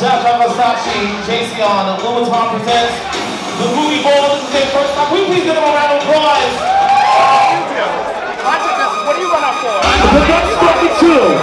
Jah Versace Jayceon Louboutin presents The Groovy Ball. This is their first time. We please give them a round of applause. What do you run up for? Because I'm fucking chill. So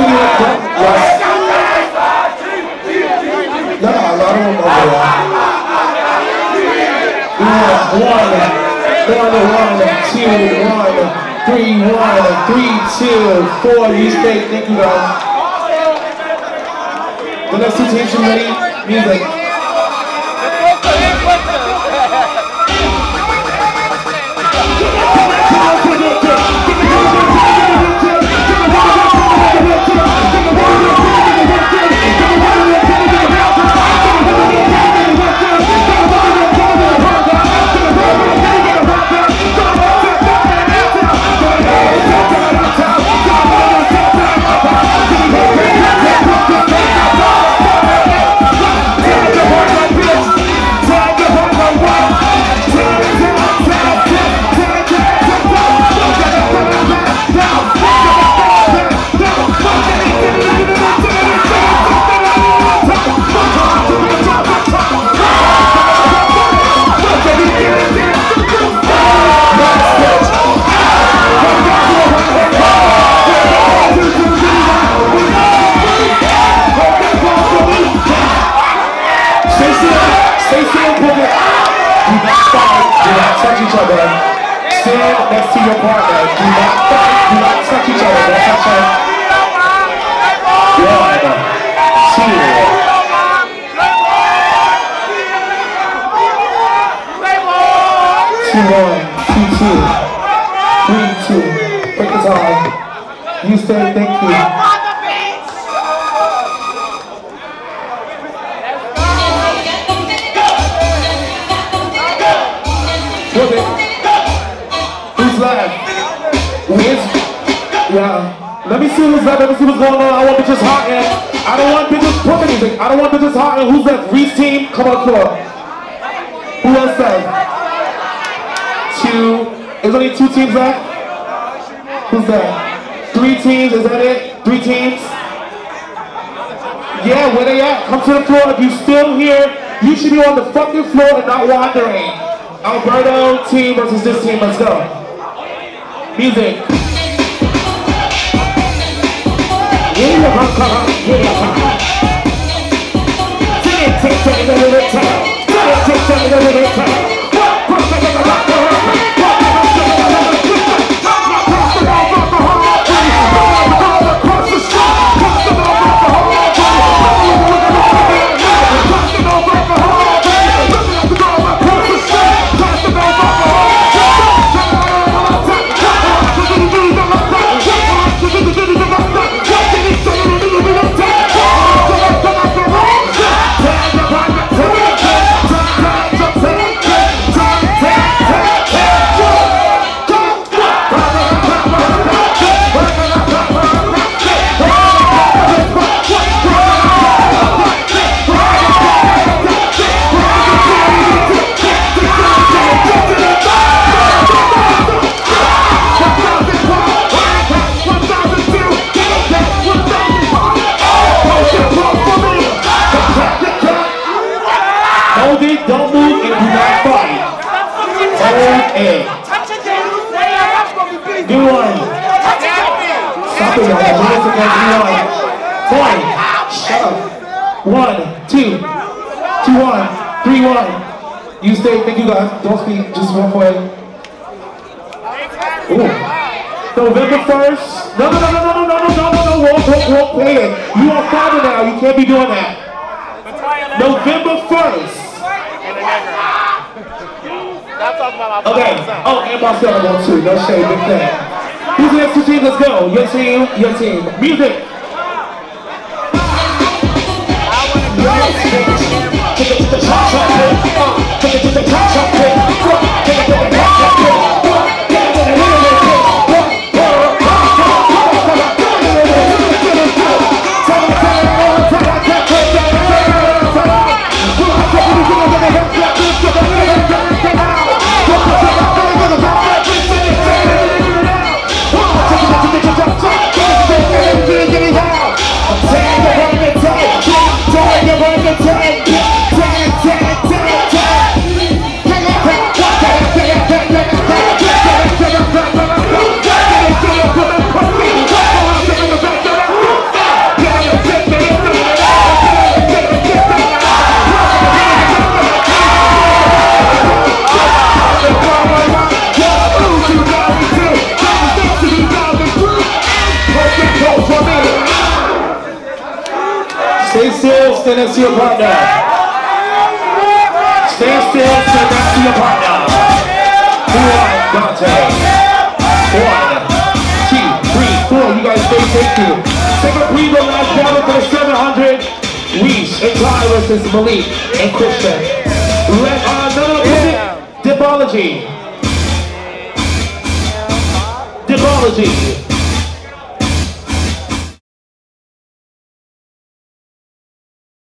you have done last. No, a lot of them over there. Yeah, one, two, three, 4. You stay, thank you guys. The next two teams are ready. Music. Next to your partner, do not touch each other, don't touch her. One, two. Two, one, two, two. 3, 2, break the time. You say thank you. Let me see who's left, let me see what's going on. I want bitches hot and I don't want bitches pump anything. I don't want bitches hot and who's left? Reese team, come on, come on. Who else left? Two. There's only two teams left? Who's that? Three teams, is that it? Three teams? Yeah, where they at? Come to the floor. If you're still here, you should be on the fucking floor and not wandering. Alberto team versus this team, let's go. Music. Don't move and do not fight. Do one. Stop it, y'all. Do one. Boy, Shut up. 1, 2, 2, 1, 3, 1. You stay, thank you guys. Don't speak, just one point. November 1st. No, won't play it. You are father now, you can't be doing that. November 1st. Okay, oh, and my son wants to, no shade, big thing. Who's the next team? Let's go. Your team, your team. Music. Stand next to your partner. Stand still, stand next to your partner. 1, 2, 3, 4. You guys stay safe. Take a breather, last battle for the 700. Weiss and Ky versus Malik and Christian. Let another visit. Dipology.